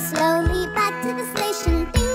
slowly back to the station.